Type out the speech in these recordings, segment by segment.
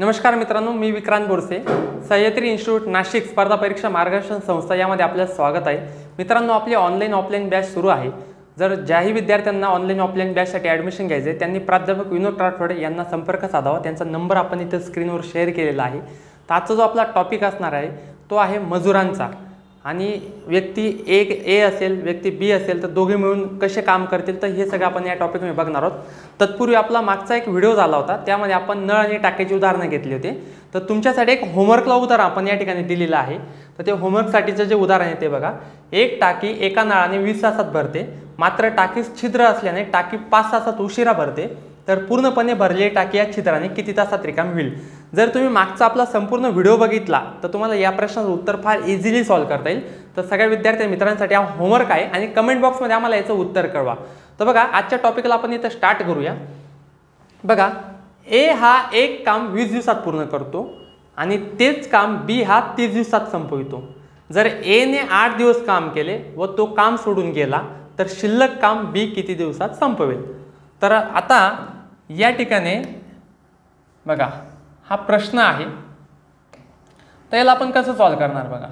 नमस्कार मित्रांनो, मी विक्रांत बोरसे, सहयत्री इंस्टिट्यूट नाशिक स्पर्धा परीक्षा मार्गदर्शन संस्था यामध्ये आपले स्वागत आहे। मित्रांनो, आपली ऑनलाइन ऑफलाइन बॅच सुरू आहे। जर ज्याही विद्यार्थ्यांना ऑनलाइन ऑफलाइन बॅचसाठी ॲडमिशन घ्यायचे त्यांनी प्राध्यापक विनोद राठोड यांना संपर्क साधावा। त्यांचा नंबर आपण इथे स्क्रीनवर शेअर केलेला आहे। तर आजचा जो आपला टॉपिक असणार आहे तो आहे मजुरांचा, आणि व्यक्ती एक ए असेल व्यक्ती बी असेल तर दोघे मिळून कसे काम करतील, तर हे सगळं आपण या टॉपिक मध्ये बघणार आहोत। तत्पूर्वी आपला मागचा एक व्हिडिओ झाला होता, त्यामध्ये आपण नळ आणि टाक्याची उदाहरणं घेतली होती। तर तुमच्यासाठी एक होमवर्कला उदाहरण आपण या ठिकाणी दिलेलं आहे। तर ते होमवर्कसाठीचं जे उदाहरण आहे ते बघा। एक टाकी एका नळाने 20 तासात भरते, मात्र टाकीस छिद्र असल्याने टाकी 5 तासात उशिरा भरते, तर पूर्णपणे भरलेली टाकी या छिद्राने किती तासात रिकामी होईल। जर तुम्ही मागचा आपला संपूर्ण व्हिडिओ बघितला तर तुम्हाला या प्रश्नाचं उत्तर फार इझिली सॉल्व करता येईल। तर सगळ्या विद्यार्थी मित्रांसाठी हा होमवर्क आहे आणि कमेंट बॉक्स मध्ये आम्हाला याचं उत्तर कळवा। तर बघा, आजच्या टॉपिकला आपण इथे स्टार्ट करूया। बघा, ए हा एक काम 20 दिवसात पूर्ण करतो आणि तेच काम बी हा 30 दिवसात संपवितो। जर ए ने 8 दिवस काम केले व तो काम सोडून गेला तर शिल्लक काम बी किती दिवसात संपवेल। तर आता या ठिकाणी बघा हा प्रश्न आहे, तर याला आपण कसं सॉल्व करणार। बघा,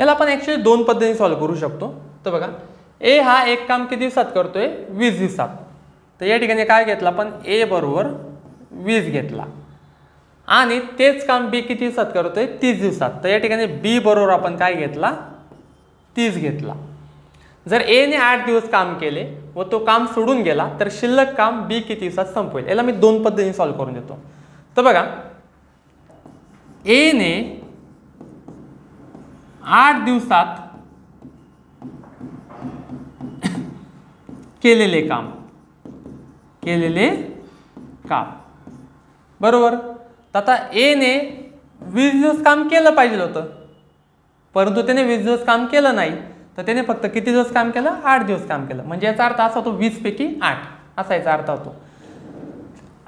याला आपण ॲक्च्युली दोन पद्धतीने सॉल्व करू शकतो। तर बघा, ए हा एक काम किती दिवसात करतोय, 20 दिवसात। तर या ठिकाणी काय घेतलं आपण, ए बरोबर 20 घेतला, आणि तेच काम बी किती दिवसात करतोय, 30 दिवसात। तर या ठिकाणी बी बरोबर आपण काय घेतला, 30 घेतला। जर ए ने 8 दिवस काम केले व तो काम सोडून गेला तर शिल्लक काम बी किती दिवसात संपवेल। याला मी दोन पद्धतीने सॉल्व करून देतो। तर बघा, ए ने 8 दिवसात केलेले काम बरोबर। आता ए ने 20 दिवस काम केलं पाहिजे होतं, परंतु त्याने 20 दिवस काम केलं नाही। तर त्याने फक्त किती दिवस काम केलं, 8 दिवस काम केलं। म्हणजे याचा अर्थ असा होतो 20 पैकी 8, असा याचा अर्थ होतो।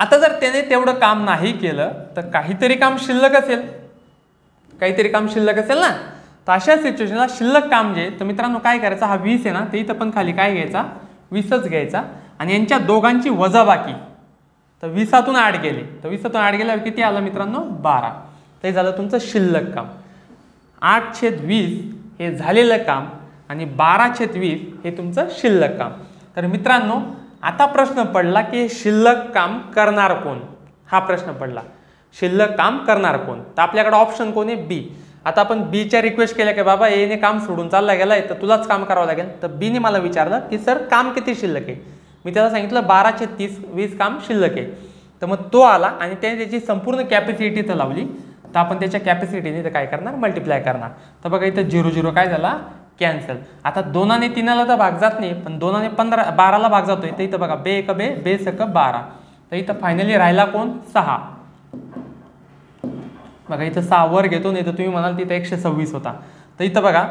आता जर त्याने तेवढं काम नाही केलं तर काहीतरी काम शिल्लक असेल ना। तर अशा सिच्युएशनला शिल्लक काम जे, तर मित्रांनो काय करायचं, हा 20 आहे ना, ते इथं पण खाली काय घ्यायचा, 20च घ्यायचा, आणि यांच्या दोघांची वजाबाकी। तर 20तून 8 गेले, तर 20तून 8 गेल्यावर किती आलं मित्रांनो, 12। ते झालं तुमचं शिल्लक काम। 8/20 हे झालेलं काम आणि 12/20 हे तुमचं शिल्लक काम। तर मित्रांनो, आता प्रश्न पडला की शिल्लक काम करणार कोण, हा प्रश्न पडला, शिल्लक काम करणार कोण। तर आपल्याकडे ऑप्शन कोण आहे, बी। आता आपण बीच्या रिक्वेस्ट केल्या की बाबा एने काम सोडून चालला गेलाय तर तुलाच काम करावं लागेल। तर बीने मला विचारलं की सर काम किती शिल्लक आहे, मी त्याला सांगितलं 12/30, 20 काम शिल्लक आहे। तर मग तो आला आणि त्याने त्याची संपूर्ण कॅपॅसिटी इथं लावली। तर आपण त्याच्या कॅपॅसिटीने इथं काय करणार, मल्टिप्लाय करणार। तर बघा, इथं 0 0 काय झाला, कॅन्सल। आता 2 ने 3 तर भाग जात नाही, पण 2 ने 12 भाग जातोय। तर इथं बघा, बे एक बे बे सक 12। तर इथं फायनली राहिला कोण, 6। बघा, इथं 6 वर घेतो, नाही तर तुम्ही म्हणाल तिथं 126 होता। तर इथं बघा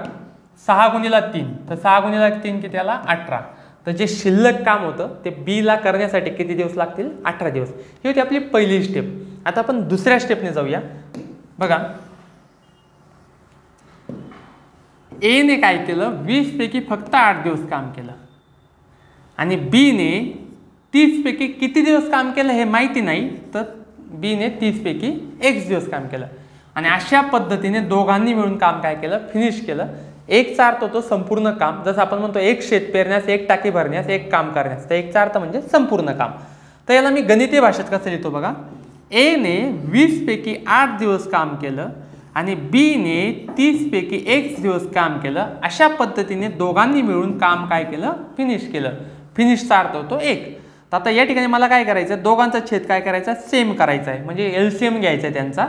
6 गुणिला 3, तर 6 गुणिला 3 किती आला, 18। तर जे शिल्लक काम होतं ते बीला करण्यासाठी किती दिवस लागतील, 18 दिवस। ही होती आपली पहिली स्टेप। आता आपण दुसऱ्या स्टेपने जाऊया। बघा, ए ने काय केलं, 20 पैकी फक्त 8 दिवस काम केलं, आणि बी ने 30 पैकी किती दिवस काम केलं हे माहिती नाही। तर बी ने 30 पैकी एक दिवस काम केलं, आणि अशा पद्धतीने दोघांनी मिळून काम काय केलं, फिनिश केलं। एकचा अर्थ होतो संपूर्ण काम। जसं आपण म्हणतो एक शेत पेरण्यास, एक टाकी भरण्यास, एक काम करण्यास, तर एकचा अर्थ म्हणजे संपूर्ण काम। तर याला मी गणितीय भाषेत कसं लिहितो बघा, ए ने 20 पैकी 8 दिवस काम केलं आणि बी ने 30 पैकी एक दिवस काम केलं, अशा पद्धतीने दोघांनी मिळून काम काय केलं, फिनिश केलं। फिनिशचा अर्थ होतो एक। तर आता या ठिकाणी मला काय करायचं, दोघांचा छेद काय करायचा, सेम करायचा आहे, म्हणजे एलसीएम घ्यायचा आहे त्यांचा।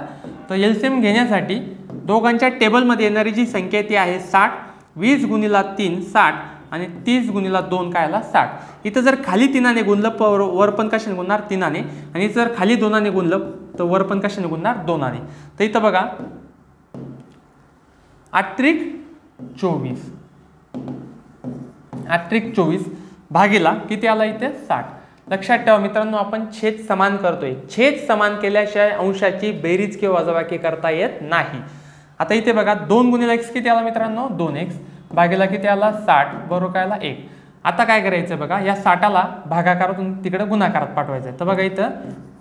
तर एलसीएम घेण्यासाठी दोघांच्या टेबलमध्ये येणारी जी संख्या ती आहे 60। 20 गुणिला 3 60, आणि 30 गुणिला 2 काय आला, 60। इथं जर खाली 3 ने गुणलं वर पण कशाने गुणणार, 3 ने, आणि जर खाली 2 ने गुणलं तर वर पण कशाने गुणणार, 2 ने। तर इथं बघा 8 त्रिक 24, 8 त्रिक 24 भागीला किती आला, इथे 60। लक्षात ठेवा मित्रांनो, आपण छेद समान करतोय, छेद समान केल्याशिवाय अंशाची बेरीज किंवा वजाबाकी करता येत नाही। आता इथे बघा 2 गुणिला x किती आला मित्रांनो, 2x भागीला किती आला, 60 बरोबर काय आला, 1। आता काय करायचं बघा, या 60ला भागाकारातून तिकडे गुणाकारात पाठवायचं आहे। तर बघा इथं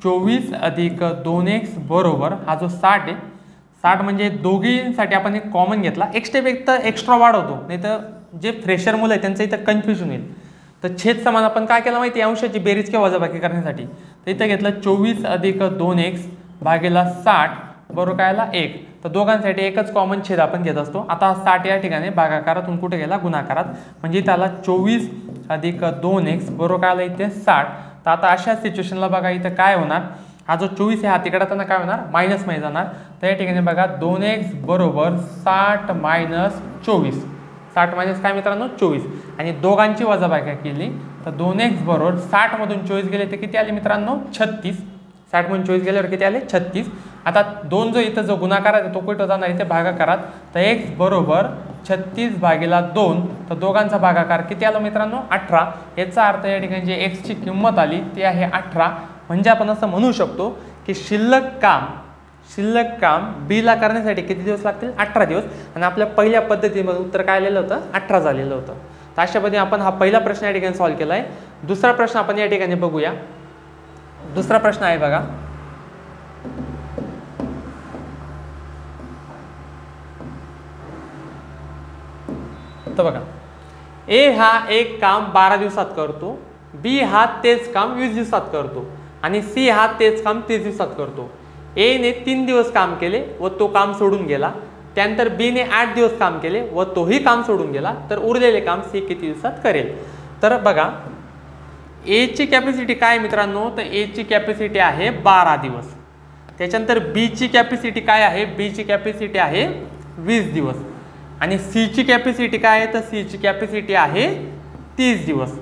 24 अधिक 2x बरोबर हा जो 60 आहे, 60 म्हणजे दोघींसाठी आपण एक कॉमन घेतला, एक स्टेप एक तर एक्स्ट्रा वाढवतो, नाही तर जे फ्रेशर मुलं आहेत त्यांचं इथं कन्फ्युजन होईल। तर छेद समान आपण काय केलं माहिती आहे, अंशाची बेरीज किंवा वजाबाकी करण्यासाठी, तर इथं घेतलं 24 अधिक 2x भागेला 60 बरोबर कायला 1। तर दोघांसाठी एकच कॉमन छेद आपण घेत असतो। आता 60 या ठिकाणी भागाकारातून कुठे गेला, गुणाकारात, म्हणजे त्याला 24 अधिक 2x बरोबर कायला इथे 60। तर आता अशा सिच्युएशनला बघा इथं काय होणार, हा जो 24 आहे हा तिकडे जाताना काय होणार, मायनस मध्ये जाणार। तर या ठिकाणी बघा 2x बरोबर 60 - 24, 60 मायनस काय मित्रांनो 24, आणि दोघांची वजाबाकी केली तर 2x बरोबर 60 मधून 24 गेले तर किती आले मित्रांनो 36, 60 मधून 24 गेल्यावर किती आले 36। आता 2 जो इथं जो गुणाकार आहे तो कुठे जाणार, इथे भागाकारात, तर x बरोबर 36 भागेला 2, तर दोघांचा भागाकार किती आला मित्रांनो 18। याचा अर्थ या ठिकाणी जे x ची किंमत आली ती आहे 18। म्हणजे आपण असं म्हणू शकतो की शिल्लक काम बी ला करण्यासाठी किती दिवस लागतील, 18 दिवस, आणि आपल्या पहिल्या पद्धतीमध्ये उत्तर काय आलेलं होतं, 18 झालेलं होतं। तर अशा पद्धतीने आपण हा पहिला प्रश्न या ठिकाणी सॉल्व्ह केला आहे। दुसरा प्रश्न आपण या ठिकाणी बघूया। दुसरा प्रश्न आहे बघा, तो बघा ए हा एक काम 12 दिवसात करतो, बी हा तेच काम 20 दिवसात करतो, आणि सी हा तेच काम 30 दिवसात करतो। ए ने 3 दिवस काम केले व तो काम सोडून गेला, त्यानंतर बी ने 8 दिवस काम केले व तोही काम सोडून गेला, तर उरलेले काम सी किती दिवसात करेल। तर बघा ए ची कॅपॅसिटी काय मित्रांनो, तर ए ची कॅपॅसिटी आहे 12 दिवस, त्याच्यानंतर बी ची कॅपॅसिटी काय आहे, बी ची कॅपॅसिटी आहे 20 दिवस, आणि सी ची कॅपॅसिटी काय आहे, तर सी ची कॅपॅसिटी आहे 30 दिवस।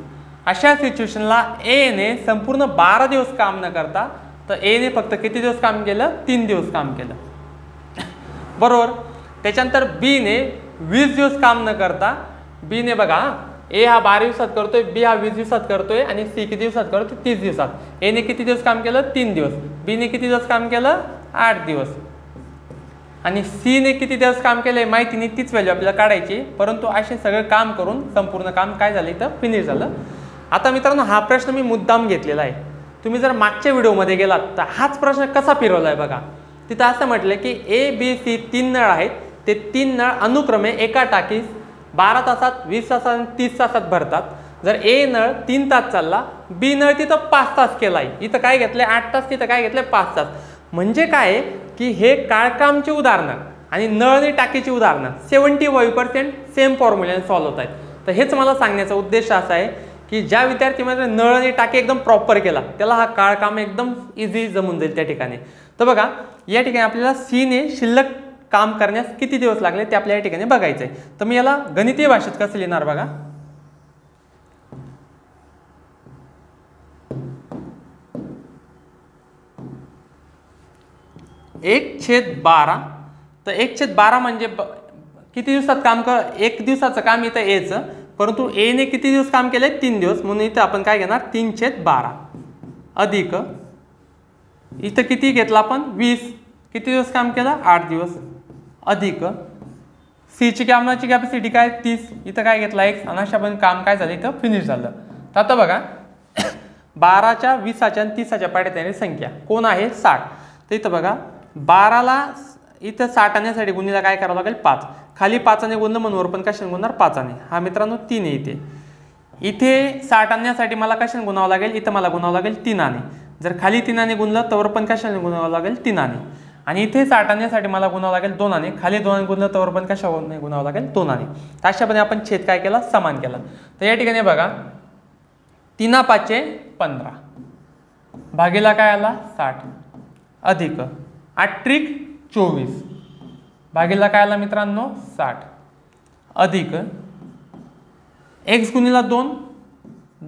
अशा सिच्युएशनला ए ने संपूर्ण 12 दिवस काम न करता, तर ए ने फक्त किती दिवस काम केलं, 3 दिवस काम केलं बरोबर। त्याच्यानंतर बी ने 20 दिवस काम न करता, बी ने बघा ए हा 12 दिवसात करतोय, बी हा 20 दिवसात करतोय, आणि सी किती दिवसात करतोय 30 दिवसात। ए ने किती दिवस काम केलं 3 दिवस, बी ने किती दिवस काम केलं 8 दिवस, आणि सी ने किती दिवस काम केलं माहिती नाही, तीच व्हॅल्यू आपल्याला काढायची, परंतु असे सगळं काम करून संपूर्ण काम काय झालं तर फिनिश झालं। आता मित्रांनो हा प्रश्न मी मुद्दाम घेतलेला आहे, तुम्ही जर मागच्या व्हिडिओमध्ये गेलात तर हाच प्रश्न कसा फिरवला आहे बघा, तिथं असं म्हटलं की ए बी सी 3 नळ आहेत, ते 3 नळ अनुक्रमे एका टाकीस 12 तासात, 20 तासात आणि 30 तासात भरतात। जर ए नळ 3 तास चालला, बी नळ तिथं 5 तास केला आहे, इथं काय घेतलं 8 तास, तिथं काय घेतलं 5 तास, म्हणजे काय की हे काळकामचे उदाहरणं आणि नळने टाकीची उदाहरणं 75% सेम फॉर्म्युल्याने सॉल्व्ह होत आहेत। तर हेच मला सांगण्याचा उद्देश असा आहे की ज्या विद्यार्थी म्हणजे नळने टाकी एकदम प्रॉपर केला त्याला हा काळकाम एकदम इझी जमून जाईल त्या ठिकाणी। तर बघा या ठिकाणी आपल्याला सी ने शिल्लक काम करण्यास किती दिवस लागले ते आपल्या या ठिकाणी बघायचं आहे। तर मी याला गणितीय भाषेत कसं लिहिणार बघा, एक छेद 12, तर 1/12 म्हणजे किती दिवसात काम कर, 1 दिवसाचं काम इथं एचं, परंतु ए ने किती दिवस काम केले 3 दिवस, म्हणून इथं आपण काय घेणार 3/12 अधिक इथं किती घेतला आपण 20, किती दिवस काम केला 8 दिवस, अधिक सी ची कामाची कॅपॅसिटी काय 30, इथं काय घेतला 1, आणि अशा पण काम काय झालं इथं फिनिश झालं। तर आता बघा 12च्या 20च्या आणि 30च्या पाड्यात संख्या कोण आहे 60, तर इथं बघा 12ला इथं 60 आणण्यासाठी गुणीला काय करावं लागेल 5, खाली 5 गुणलं म्हणून पण कशाने गुणणार 5, हा मित्रांनो 3 आहे, इथे 60 आणण्यासाठी मला कशाने गुणावं लागेल, इथं मला गुणावं लागेल 3, जर खाली 3 गुणलं तर पण कशाने गुणावं लागेल 3, आणि इथे 60 आणण्यासाठी मला गुणावं लागेल 2, खाली 2 गुणलं तर पण कशाने गुणावं लागेल 2। तर अशापणे आपण छेद काय केला समान केला। तर या ठिकाणी बघा 3 × 5 = 15 भागीला काय आला 60 अधिक 8 × 24 भागीला काय आला मित्रांनो 60 अधिक x × 2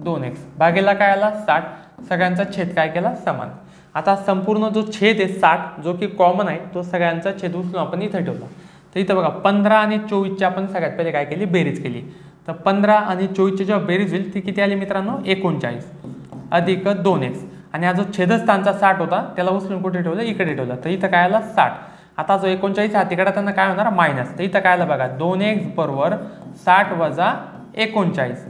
= 2x भागीला काय आला 60, सगळ्यांचा छेद काय केला समान। आता संपूर्ण जो छेद आहे 60 जो की कॉमन आहे तो सगळ्यांचा छेद उचलून आपण इथे ठेवला। तर इथं बघा 15 आणि 24 आपण सगळ्यात पहिले काय केली बेरीज केली, तर 15 आणि 24 जेव्हा बेरीज होईल ती किती आली मित्रांनो 39 अधिक 2x, आणि हा जो छेदस्थानचा 60 होता त्याला उचलून कुठे ठेवलं इकडे ठेवला, तर इथं काय आला 60। आता जो 39 हा तिकडे त्यांना काय होणार मायनस, तर इथं काय आलं बघा 2x बरोबर 60 - 39,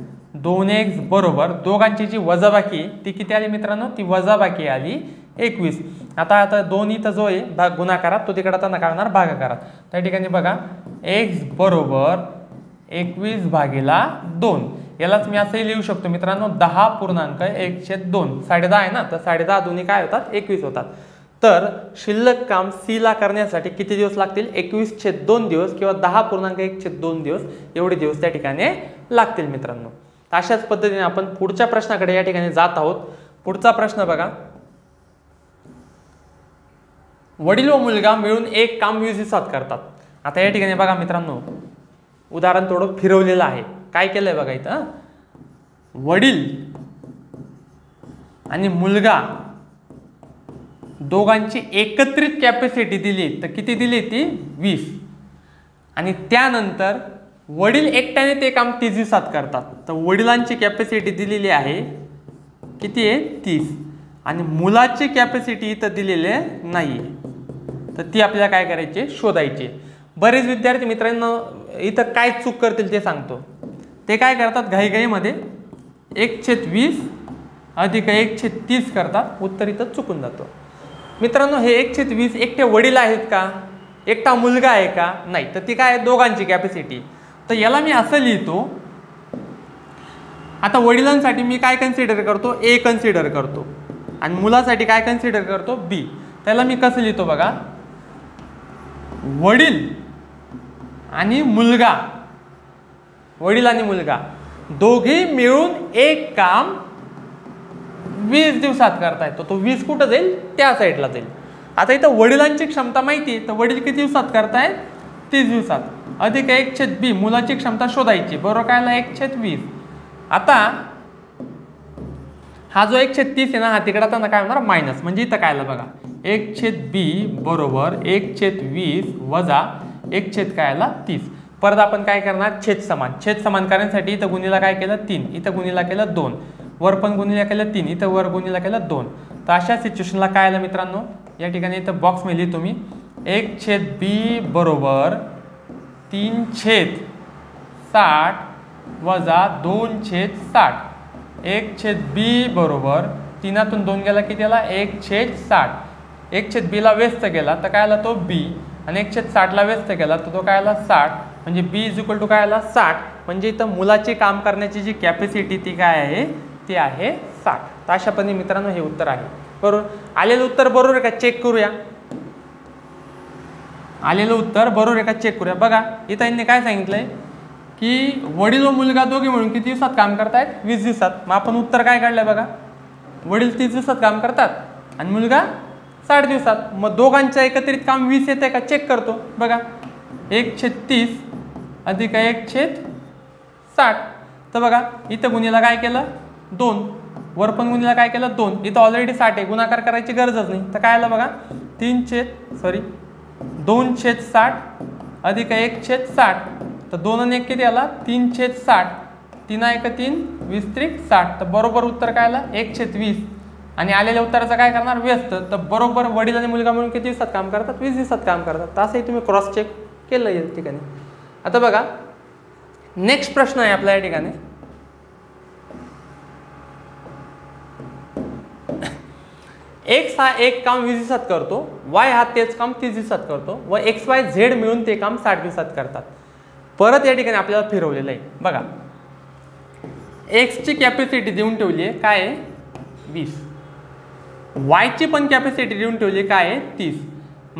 2x बरोबर दोघांची जी वजाबाकी ती किती आली मित्रांनो ती वजाबाकी आली 21। आता आता दोन्ही जो है भाग गुणाकारात तो तिकडे आता नका होणार भागाकारात। त्या ठिकाणी बघा x बरोबर 21/2 यालाच मी असंही लिहू शकतो मित्रांनो 10.1/2 10.5 आहे ना, तर 10.5 दोन्ही काय होतात 21 होतात। तर शिल्लक काम सी ला करण्यासाठी किती दिवस लागतील 21/2 दिवस किंवा 10.1/2 दिवस एवढे दिवस त्या ठिकाणी लागतील मित्रांनो। अशाच पद्धतीने आपण पुढच्या प्रश्नाकडे या ठिकाणी जात आहोत। पुढचा प्रश्न बघा, वडील व मुलगा मिळून एक काम 20 दिवसात करतात। आता या ठिकाणी बघा मित्रांनो उदाहरण थोडं फिरवलेलं आहे, काय केलंय बघा इथं वडील आणि मुलगा दोघांची एकत्रित कॅपॅसिटी दिली तर किती दिली ती 20 आणि त्यानंतर वडील एकट्याने ते काम 30 दिवसात करतात। तर वडिलांची कॅपॅसिटी दिलेली आहे किती आहे 30 आणि मुलाची कॅपॅसिटी इथं दिलेली नाही, तर ती आपल्याला काय करायची शोधायची। बरेच विद्यार्थी मित्रांनो इथं काय चूक करतील ते सांगतो, ते काय करतात घाईघाईमध्ये 1/20 अधिक 1/30 करतात, उत्तर इथं चुकून जातो मित्रांनो। हे 1/20 एकटे वडील आहेत का, एकटा मुलगा आहे का, नाही, तर ती काय दोघांची कॅपॅसिटी। तर याला मी असं लिहितो, आता वडिलांसाठी मी काय कन्सिडर करतो ए कन्सिडर करतो आणि मुलासाठी काय कन्सिडर करतो बी। त्याला मी कसं लिहितो बघा वडील आणि मुलगा दोघे मिळून एक काम 20 दिवसात करताय, तर तो 20 कुठं जाईल त्या साईडला जाईल। आता इथं वडिलांची क्षमता माहिती आहे तर वडील किती दिवसात करतायत 30 दिवसात अधिक 1/b मुलाची क्षमता शोधायची बरोबर कायला 1/20। आता हा जो 1/30 आहे ना हा तिकडे आता काय होणार मायनस, म्हणजे इथं कायला बघा 1/b बरोबर 1/20 - 1/30। परत आपण काय करणार छेद समान करण्यासाठी इथं गुणीला काय केलं 3 इथं गुणीला केलं 2 वर पण गुणीला केलं 3 इथं वर गुणीला केलं 2। तर अशा सिच्युएशनला काय आलं मित्रांनो या ठिकाणी इथं बॉक्स मध्ये लिहितो मी 1/b बरोबर 3/60 - 2/60 1/b बरोबर 3 तून 2 गेला किती आला 1/60 1/b ला व्यस्त गेला तर काय आला तो b आणि 1/60 ला व्यस्त केला तर तो काय आला 60 म्हणजे b = काय आला 60 म्हणजे इथं मुलाचे काम करण्याची जी कॅपॅसिटी ती काय आहे ती आहे 60। तर अशा पद्धतीने मित्रांनो हे उत्तर आहे बरोबर। आलेलं उत्तर बरोबर आहे का चेक करूया, आलेलं उत्तर बरोबर आहे का चेक करूया। बघा इथं यांनी काय सांगितलंय की वडील व मुलगा दोघे मिळून किती दिवसात काम करतायत 20 दिवसात। मग आपण उत्तर काय काढलंय बघा वडील 30 दिवसात काम करतात आणि मुलगा 60 दिवसात, मग दोघांचं एकत्रित काम 20 येते का चेक करतो बघा 1/30 अधिक 1/60। तर बघा इथं गुणीला काय केलं 2 वर पण गुणीला काय केलं 2 इथं ऑलरेडी 60 आहे गुणाकार करायची गरजच नाही। तर काय आलं बघा 2/60 अधिक 1/60 तर 2 आणि 1 किती आला 3/60 3 × 1 = 3 × 20 = 60 तर बरोबर उत्तर काय आला 1/20। आणि आलेल्या उत्तराचं काय करणार व्यस्त, तर बरोबर वडील आणि मुलगा म्हणून किती दिवसात काम करतात 20 दिवसात काम करतात। असंही तुम्ही क्रॉस चेक केलं या ठिकाणी। आता बघा नेक्स्ट प्रश्न आहे आपल्या या ठिकाणी, x हा एक काम 20 दिवसात करतो, y हा तेच काम 30 दिवसात करतो व एक्स वाय झेड मिळून ते काम 60 दिवसात करतात। परत या ठिकाणी आपल्याला फिरवलेलं आहे बघा x ची कॅपॅसिटी देऊन ठेवली आहे काय आहे 20 y ची पण कॅपॅसिटी देऊन ठेवली काय आहे 30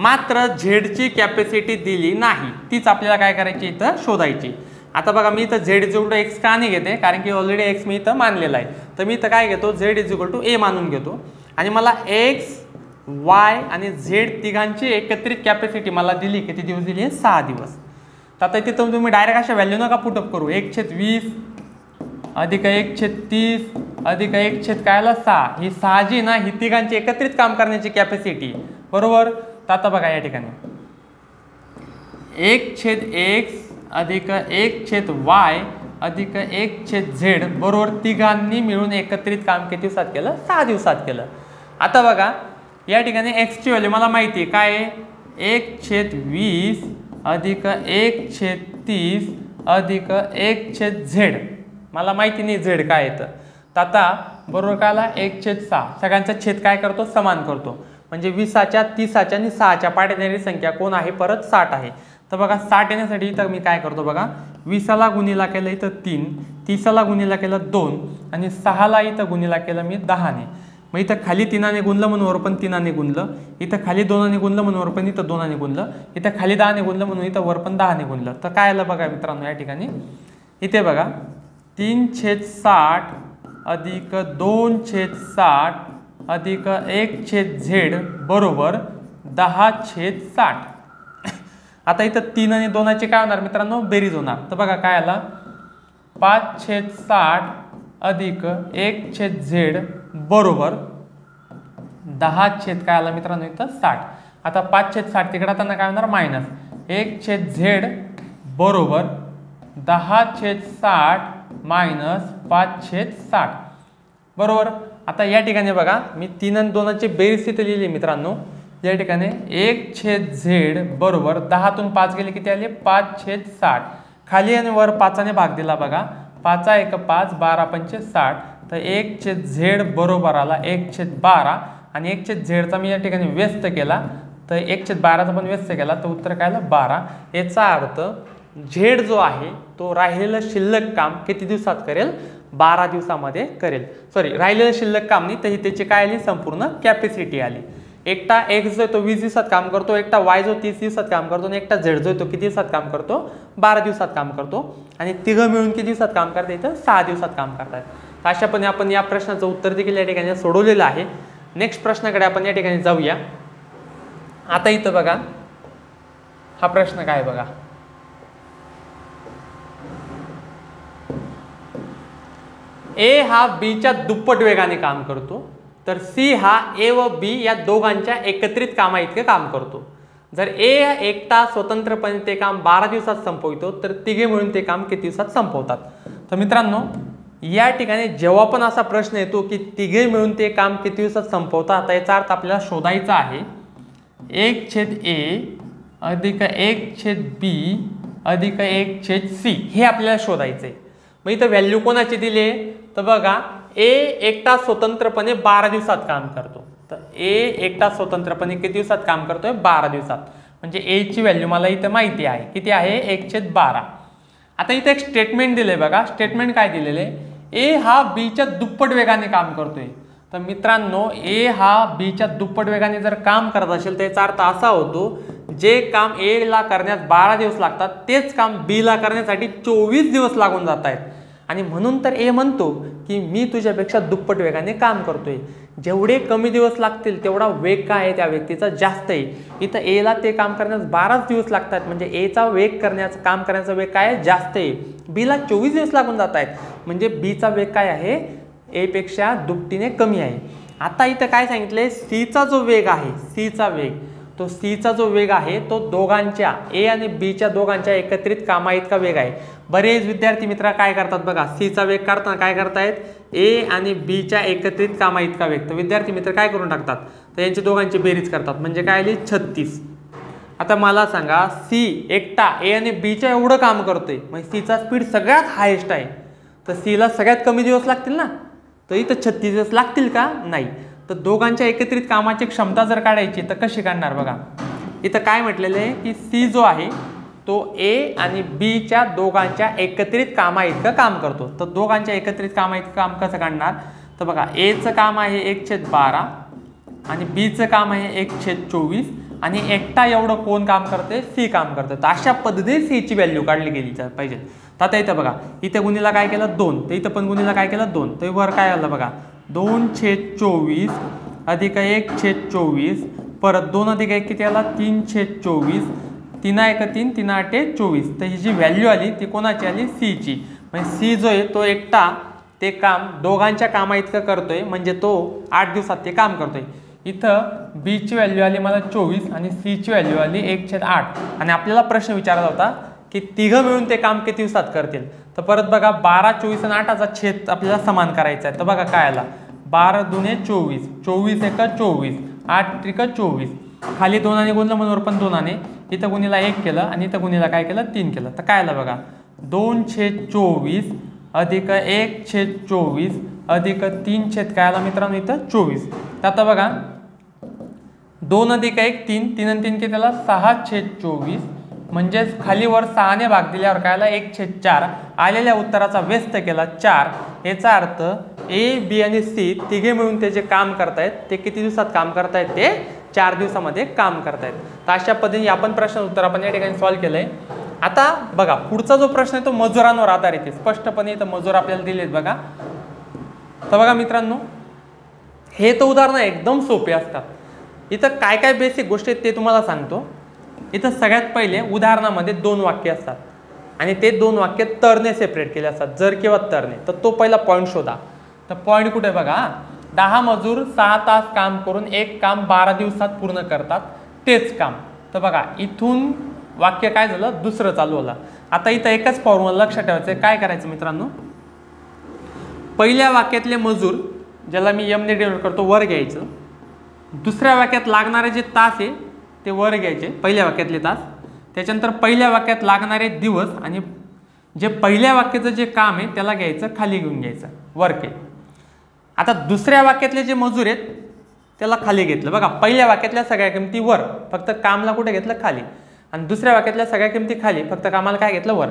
मात्र z ची कॅपॅसिटी दिली नाही, तीच आपल्याला काय करायची इथं शोधायची। आता बघा मी इथं z = x का नाही घेते कारण की ऑलरेडी x मी इथं मानलेला आहे, तर मी इथं काय घेतो z = a मानून घेतो आणि मला x y आणि z तिघांची एकत्रित कॅपॅसिटी मला दिली किती दिवस दिली आहे 6 दिवस। तर आता इथे तुम्ही डायरेक्ट अशा व्हॅल्यू नका पुटअप करू 1/20 अधिक 1/30 अधिक 1/6 ही 6 जी ना ही तिघांची एकत्रित काम करण्याची कॅपॅसिटी बरोबर। तर आता बघा या ठिकाणी 1/x अधिक 1/y अधिक 1/z बरोबर तिघांनी मिळून एकत्रित काम किती दिवसात केलं 6 दिवसात केलं। आता बघा या ठिकाणी x ची व्हॅल्यू मला माहिती आहे काय आहे 1/20 अधिक 1/30 अधिक 1/z मला माहिती नाही z काय येतं। तर आता बरोबर काला 1/6 सगळ्यांचा छेद काय करतो समान करतो म्हणजे 20च्या 30च्या आणि 6च्या पाडणारी संख्या कोण आहे परत 60 आहे। तर बघा 60 येण्यासाठी इथं मी काय करतो बघा 20 ला गुणिला केलं इथं 3 30 ला गुणिला केलं 2 आणि 6 ला इथं गुणिला केलं मी 10 ने मग इथं खाली 3 ने गुणलं म्हणून वर पण 3 ने गुणलं इथं खाली 2 ने गुणलं म्हणून वर पण इथं 2 ने गुणलं इथं खाली 10 ने गुणलं म्हणून इथं वर पण 10 ने गुणलं। तर काय आलं बघा मित्रांनो या ठिकाणी इथे बघा 3/60 अधिक 2/60 अधिक 1/z बरोबर 10/60। आता इथं 3 आणि 2 ची काय होणार मित्रांनो बेरीज होणार। तर बघा काय आला 5/60 अधिक 1/z बरोबर 10/ काय आला मित्रांनो इथं 60। आता 5/60 तिकडे जाताना काय होणार मायनस 1/z बरोबर 10/60 माइनस 5/60 बरोबर। आता या ठिकाणी बघा मी 3 आणि 2 ची बेरीज इथे लिहिली मित्रांनो या ठिकाणी 1/z बरोबर 10 तून 5 गेले किती आले 5/60 खाली आणि वर 5 ने भाग दिला बघा 5 × 1 = 5 12 × 5 = 60 तर 1/z बरोबर आला 1/12 आणि 1/z चा मी या ठिकाणी व्यस्त केला तर 1/12 चा पण व्यस्त केला तर उत्तर काय आलं 12। याचा अर्थ झेड जो आहे तो राहिलेलं शिल्लक काम किती दिवसात करेल 12 दिवसांमध्ये करेल सॉरी राहिलेलं शिल्लक काम नाही तर त्याची काय आली संपूर्ण कॅपॅसिटी आली। एकटा एक्स जो तो 20 दिवसात काम करतो एकटा वाय जो 30 दिवसात काम करतो आणि एकटा झेड जो तो किती दिवसात काम करतो 12 दिवसात काम करतो आणि तिघं मिळून किती दिवसात काम करतात तर 6 दिवसात काम करतात। अशापणे आपण या प्रश्नाचं उत्तर देखील या ठिकाणी सोडवलेलं आहे। नेक्स्ट प्रश्नाकडे आपण या ठिकाणी जाऊया। आता इथं बघा हा प्रश्न काय बघा ए हा बी च्या दुप्पट वेगाने काम करतो तर सी हा ए व बी या दोघांच्या एकत्रित कामा इतके काम करतो। जर ए एकटा स्वतंत्रपणे ते काम 12 दिवसात संपवतो तर तिघे मिळून ते काम किती दिवसात संपवतात। तर मित्रांनो या ठिकाणी जेव्हा पण असा प्रश्न येतो की तिघे मिळून ते काम किती दिवसात संपवतात याचा अर्थ आपल्याला शोधायचा आहे 1/a अधिक 1/b अधिक 1/c हे आपल्याला शोधायचे। मग इथं व्हॅल्यू कोणाची दिली आहे तर बघा ए एकटा स्वतंत्रपणे 12 दिवसात काम करतो तर ए एकटा स्वतंत्रपणे किती दिवसात काम करतोय 12 दिवसात म्हणजे ए ची व्हॅल्यू मला इथे माहिती आहे किती आहे 1/12। आता इथे एक स्टेटमेंट दिले बघा स्टेटमेंट काय दिलेले ए हा बी च्या दुप्पट वेगाने काम करतोय। तर मित्रांनो ए हा बी च्या दुप्पट वेगाने जर काम करत असेल तर याचा अर्थ असा होतो जे काम ए ला करण्यास 12 दिवस लागतात तेच काम बी ला करण्यासाठी 24 दिवस लागून जात आहेत आणि म्हणून तर ए म्हणतो की मी तुझ्यापेक्षा दुप्पट वेगाने काम करतोय। जेवढे कमी दिवस लागतील तेवढा वेग काय आहे त्या व्यक्तीचा जास्त आहे। इथं ए ला ते काम करण्यास 12 दिवस लागतात म्हणजे ए चा वेग करण्याचं काम करण्याचा वेग काय आहे जास्त आहे बी ला 24 दिवस लागून जात आहेत म्हणजे बी चा वेग काय आहे ए पेक्षा दुपटीने कमी आहे। आता इथं काय सांगितले सी चा जो वेग आहे सी चा वेग तो सी चा जो वेग आहे तो दोघांच्या ए आणि बी च्या दोघांच्या एकत्रित कामा इतका वेग आहे। बरेच विद्यार्थी मित्र काय करतात बघा सी चा वेग काढताना काय करतायत ए आणि बी च्या एकत्रित कामा इतका वेग तर विद्यार्थी मित्र काय करून टाकतात तर यांचे दोघांची बेरीज करतात म्हणजे काय आली 36। आता मला सांगा सी एकटा ए आणि बी च्या एवढं काम करतोय म्हणजे सी चा स्पीड सगळ्यात हायेस्ट आहे तर सी ला सगळ्यात कमी दिवस लागतील ना तर इथं 36 दिवस लागतील का नाही। तर दोघांच्या एकत्रित कामाची क्षमता जर काढायची तर कशी काढणार बघा इथं काय म्हटलेलं आहे की सी जो आहे तो ए आणि बी च्या दोघांच्या एकत्रित कामा इतकं काम करतो तर दोघांच्या एकत्रित कामा इतकं काम कसं काढणार तर बघा ए चं काम आहे 1/12 आणि बी चं काम आहे 1/24 आणि एकटा एवढं कोण काम करते सी काम करते। तर अशा पद्धतीने सीची व्हॅल्यू काढली गेली पाहिजे। तर आता इथं बघा इथं गुणीला काय केलं 2 तर इथं पण गुणीला काय केलं 2 तर वर काय आलं बघा 2/24 अधिक 1/24 परत 2 अधिक 1 किती आला 3/24 3 × 1 = 3 3 × 8 = 24 तर ही जी व्हॅल्यू आली ती कोणाची आली सी ची म्हणजे सी जो आहे तो एकटा ते काम दोघांच्या कामा इतकं करतोय म्हणजे तो 8 दिवसात ते काम करतोय। इथं बी ची व्हॅल्यू आली मला 24 आणि सी ची व्हॅल्यू आली 1/8 आणि आपल्याला प्रश्न विचारला होता की तिघं मिळून ते काम किती दिवसात करतील तर परत बघा 12, 24 आणि 8 छेद आपल्याला समान करायचा आहे। तर बघा काय आला 12 × 2 = 24 24 × 1 = 24 8 × 3 = 24 खाली 2 ने गुणलं म्हणून पण 2 ने इथं गुणीला 1 केलं आणि इथं गुणीला काय केलं 3 केलं तर काय आलं बघा 2/24 अधिक 1/24 अधिक तीन छेद काय आला मित्रांनो इथं 24। तर आता बघा 2 अधिक 1 3 3 आणि 3 के त्याला 6/24 म्हणजे खाली वर 6 ने भाग दिल्यावर काय आला 1/4। आलेल्या उत्तराचा व्यस्त केला 4। याचा अर्थ ए बी आणि सी तिघे मिळून ते जे काम करतायत ते किती दिवसात काम करतायत ते 4 दिवसांमध्ये काम करतायत। तर अशा पद्धतीने आपण प्रश्न उत्तर आपण या ठिकाणी सॉल्व केलंय। आता बघा पुढचा जो प्रश्न आहे तो मजुरांवर आधारित आहे। स्पष्टपणे इथं मजूर आपल्याला दिलेत बघा। तर बघा मित्रांनो हे तो उदाहरण एकदम सोपे असतात। इथं काय काय बेसिक गोष्टी आहेत ते तुम्हाला सांगतो। इथं सगळ्यात पहिले उदाहरणामध्ये 2 वाक्य असतात आणि ते 2 वाक्य तरने सेपरेट केले असतात, जर किंवा तरने। तर तो पहिला पॉइंट शोधा। तर पॉइंट कुठे बघा, 10 मजूर 6 तास काम करून एक काम 12 दिवसात पूर्ण करतात तेच काम। तर बघा इथून वाक्य काय झालं दुसरं चालू झालं। आता इथं एकच फॉर्म्युला लक्षात ठेवायचं। काय करायचं मित्रांनो, पहिल्या वाक्यातले मजूर ज्याला मी एम ने डिनोट करतो वर घ्यायचं, दुसऱ्या वाक्यात लागणारे जे तास आहे ते वर घ्यायचे पहिल्या वाक्यातले तास, त्याच्यानंतर पहिल्या वाक्यात लागणारे दिवस आणि जे पहिल्या वाक्याचं जे काम आहे त्याला घ्यायचं खाली घेऊन घ्यायचं वर्क आहे। आता दुसऱ्या वाक्यातले जे मजूर आहेत त्याला खाली घेतलं बघा, पहिल्या वाक्यातल्या सगळ्या किमती वर फक्त कामला कुठे घेतलं खाली, आणि दुसऱ्या वाक्यातल्या सगळ्या किमती खाली फक्त कामाला काय घेतलं वर।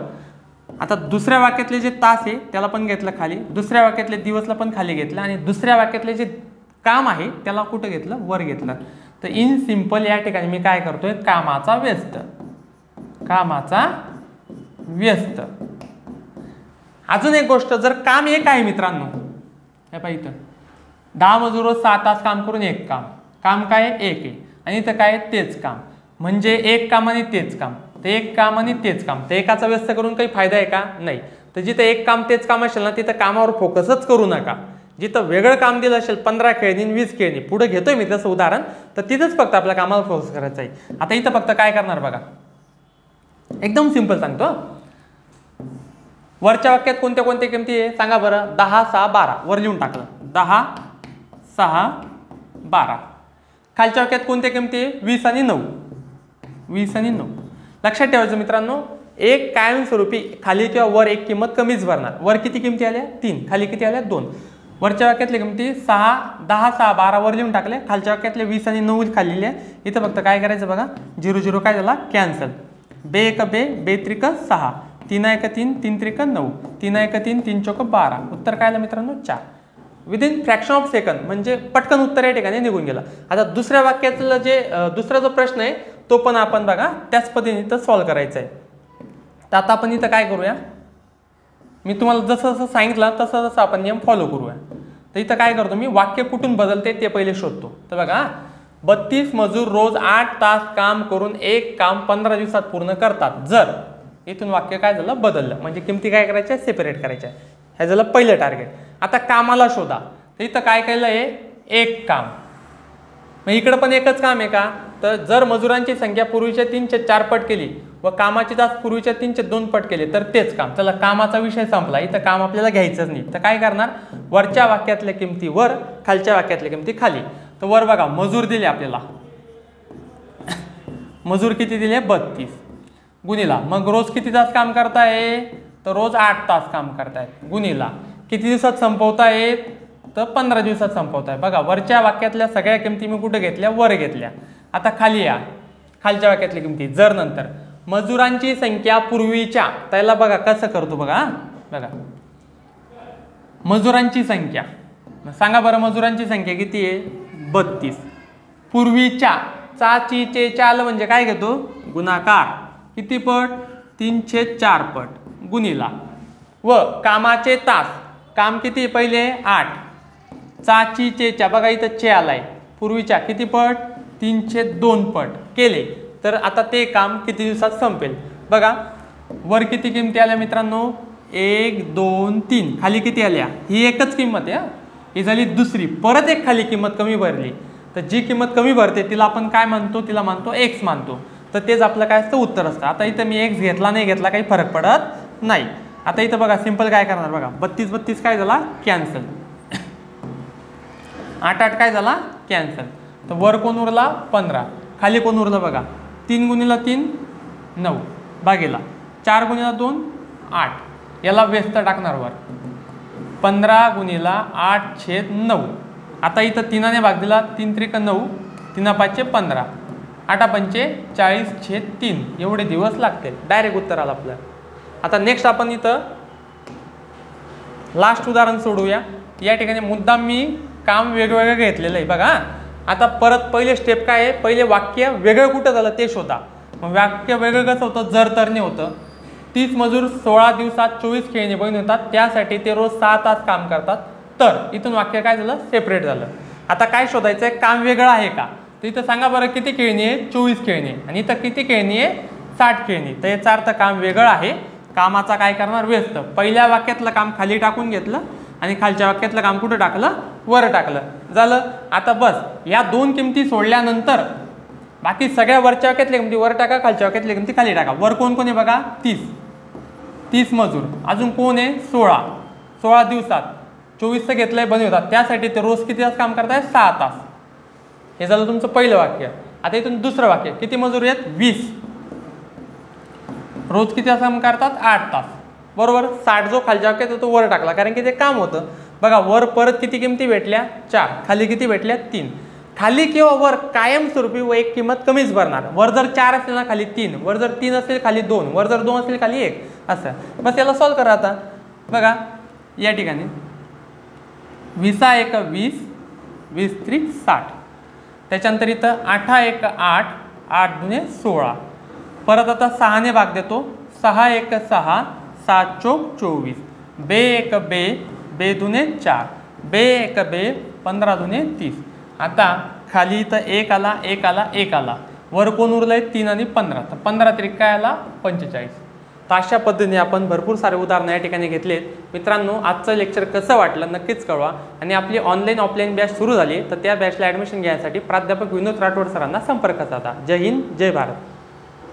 आता दुसऱ्या वाक्यातले जे तास आहे त्याला पण घेतलं खाली, दुसऱ्या वाक्यातले दिवसला पण खाली घेतलं, आणि दुसऱ्या वाक्यातले जे काम आहे त्याला कुठं घेतलं वर घेतलं। तर इन सिंपल या ठिकाणी मी काय करतोय कामाचा व्यस्त, कामाचा व्यस्त। अजून एक गोष्ट, जर काम एक आहे मित्रांनो हे पाहिजे इथं 10 मजूर 6 तास काम करून एक काम, काम काय एक आहे आणि इथं काय तेच काम, म्हणजे एक काम आणि तेच काम, तर एक काम आणि तेच काम। तर एकाचा व्यस्त करून काही फायदा आहे का, नाही। तर जिथं एक काम तेच काम असेल ना तिथं कामावर फोकसच करू नका। जिथं वेगळं काम दिलं असेल 15 खेळणी 20 खेळणी पुढे घेतोय मी तसं उदाहरण, तर तिथंच फक्त आपल्या कामावर फोकस करायचं आहे। आता इथं फक्त काय करणार बघा, एकदम सिंपल सांगतो, वरच्या वाक्यात कोणत्या कोणत्या किमती आहे सांगा बरं, 10 6 12 वर लिहून टाकलं 10 6 12। खालच्या वाक्यात कोणत्या किमती आहे 20 आणि 9 20 आणि 9। लक्षात ठेवायचं मित्रांनो, एक कायमस्वरूपी खाली किंवा वर एक किंमत कमीच भरणार। वर किती किमती आल्या 3, खाली किती आल्या 2। वरच्या वाक्यातल्या किमती 6 10 6 12 वर लिहून टाकले, खालच्या वाक्यातले 20 आणि 9 खाली लिहा। इथं फक्त काय करायचं बघा 0 0 काय झाला कॅन्सल, 2 1 2 2 3 6 3 1 3 3 3 9 3 1 3 3 4 12 उत्तर काय आलं मित्रांनो 4। विदिन फ्रॅक्शन ऑफ सेकंद म्हणजे पटकन उत्तर या ठिकाणी निघून गेलं। आता दुसऱ्या वाक्यातलं जे दुसरा जो प्रश्न आहे तो पण आपण बघा त्याच पद्धतीने इथं सॉल्व करायचं आहे। तर आता आपण इथं काय करूया, मी तुम्हाला जसं जसं सांगितलं तसं तसं आपण नियम फॉलो करूया। तर इथं काय करतो मी, वाक्य कुठून बदलते ते पहिले शोधतो। तर बघा 32 मजूर रोज 8 तास काम करून एक काम 15 दिवसात पूर्ण करतात जर, इथून वाक्य काय झालं बदललं, म्हणजे किमती काय करायच्या सेपरेट करायच्या। हे झालं पहिलं टार्गेट। आता कामाला शोधा। तर इथं काय केलं आहे एक काम, मग इकडं पण एकच काम आहे का, तर जर मजुरांची संख्या पूर्वीच्या 3/4 पट केली व कामाची तास पूर्वीच्या 3/2 पट केले तर तेच काम। चला कामाचा विषय संपला, इथं काम आपल्याला घ्यायचंच नाही। तर काय करणार, वरच्या वाक्यातल्या किमती वर, खालच्या वाक्यातल्या किमती खाली। तर वर बघा मजूर दिले आपल्याला, मजूर किती दिले 32 गुणीला, मग रोज किती तास काम करताय तर रोज 8 तास काम करतायत गुणीला, किती दिवसात संपवतायत तर 15 दिवसात संपवताय। बघा वरच्या वाक्यातल्या सगळ्या किमती मी कुठे घेतल्या वर घेतल्या। आता खाली या, खालच्या वाक्यातल्या किमती जर नंतर मजुरांची संख्या पूर्वीच्या, त्याला बघा कसं करतो बघा बघा मजुरांची संख्या सांगा बरं, मजुरांची संख्या किती आहे 32, पूर्वीच्या चाची चे चाल म्हणजे काय घेतो गुणाकार, किती पट 3/4 पट गुणीला, व कामाचे तास काम किती पहिले 8 चाची चेच्या बघा इथं चे आलाय, पूर्वीच्या किती पट 3/2 पट केले तर आता ते काम किती दिवसात संपेल बघा। वर किती किमती आल्या मित्रांनो 1 2 3, खाली किती आल्या ही एकच किंमत आहे ही झाली दुसरी, परत एक खाली किंमत कमी भरली। तर जी किंमत कमी भरते तिला आपण काय मानतो, तिला मानतो एक्स मानतो। तर तेच आपलं काय असतं उत्तर असतं। आता इथं मी एक्स घेतला नाही घेतला काही फरक पडत नाही। आता इथं बघा सिंपल काय करणार बघा 32 32 काय झाला कॅन्सल, 8 8 काय झाला कॅन्सल। तर वर कोण उरला 15, खाली कोण उरला बघा 3 गुणीला 3 9 भागेला 4 गुणीला 2 8, याला व्यस्त टाकणार वर, 15 गुणिले 8/9। आता इथं 3 ने भाग दिला, 3 त्रिक 9, 3 5 15, 8 पंचे 40/3 एवढे दिवस लागतील। डायरेक्ट उत्तर आलं आपलं। आता नेक्स्ट आपण इथं लास्ट उदाहरण सोडूया। या ठिकाणी मुद्दा मी काम वेगवेगळे घेतलेलं आहे बघा। आता परत पहिले स्टेप काय आहे, पहिले वाक्य वेगळं कुठं झालं ते शोधा। मग वाक्य वेगळं कसं होतं, जर तरने होतं। 30 मजूर 16 दिवसात 24 खेळणे बहीण होतात, त्यासाठी ते रोज 6 तास काम करतात। तर इथून वाक्य काय झालं, सेपरेट झालं। आता काय शोधायचं आहे, काम वेगळं आहे का। तर इथं सांगा बरं, किती खेळणी आहे, 24 खेळणी, आणि इथं किती खेळणी आहे, 60 खेळणी। तर याचा अर्थ काम वेगळं आहे। कामाचा काय करणार, व्यस्त। पहिल्या वाक्यातलं काम खाली टाकून घेतलं आणि खालच्या वाक्यातलं काम कुठं टाकलं, वर टाकलं, झालं। आता बस या 2 किमती सोडल्यानंतर बाकी सगळ्या वरच्या वाक्यातल्या किमती वर टाका, खालच्या वाक्यातल्या किमती खाली टाका। वर कोण कोण आहे बघा, 30 मजूर, अजून कोण आहे, 16 दिवसात 24 घेतलंय बनी होतात, त्यासाठी ते रोज किती तास काम करताय, 6 तास। हे झालं तुमचं पहिलं वाक्य। आता इथून दुसरं वाक्य, किती मजूर आहेत, 20, रोज किती तास काम करतात, 8 तास, बरोबर। 60 जो खालच्या वाक्यात तो वर टाकला, कारण की ते काम होतं बघा। वर परत किती किमती भेटल्या, 4, खाली किती भेटल्या, 3। खाली किंवा वर कायमस्वरूपी व एक किंमत कमीच भरणार। वर जर 4 असेल ना, खाली 3, वर जर 3 असेल, खाली 2, वर जर 2 असेल, खाली 1, असं। बस याला सॉल्व करा। आता बघा या ठिकाणी 20 × 1 = 20, 20 × 3 = 60, त्याच्यानंतर इथं 8 × 1 = 8, 8 × 16। परत आता 6 ने भाग देतो, 6 × 1 = 6, 7 × 4 = 24, 2 × 1 = 4, 2 × 1 = 15, 2 × 30। आता खाली इथं 1 आला, 1 आला, 1 आला, वर कोण उरलंय, 3 आणि 15, तर 15 त्रिक 45। तर अशा पद्धतीने आपण भरपूर सारे उदाहरणं या ठिकाणी घेतलेत। मित्रांनो, आजचं लेक्चर कसं वाटलं नक्कीच कळवा। आणि आपली ऑनलाईन ऑफलाईन बॅच सुरू झाली, तर त्या बॅचला ॲडमिशन घ्यायसाठी प्राध्यापक विनोद राठोड सरांना संपर्क साधा। जय हिंद, जय भारत।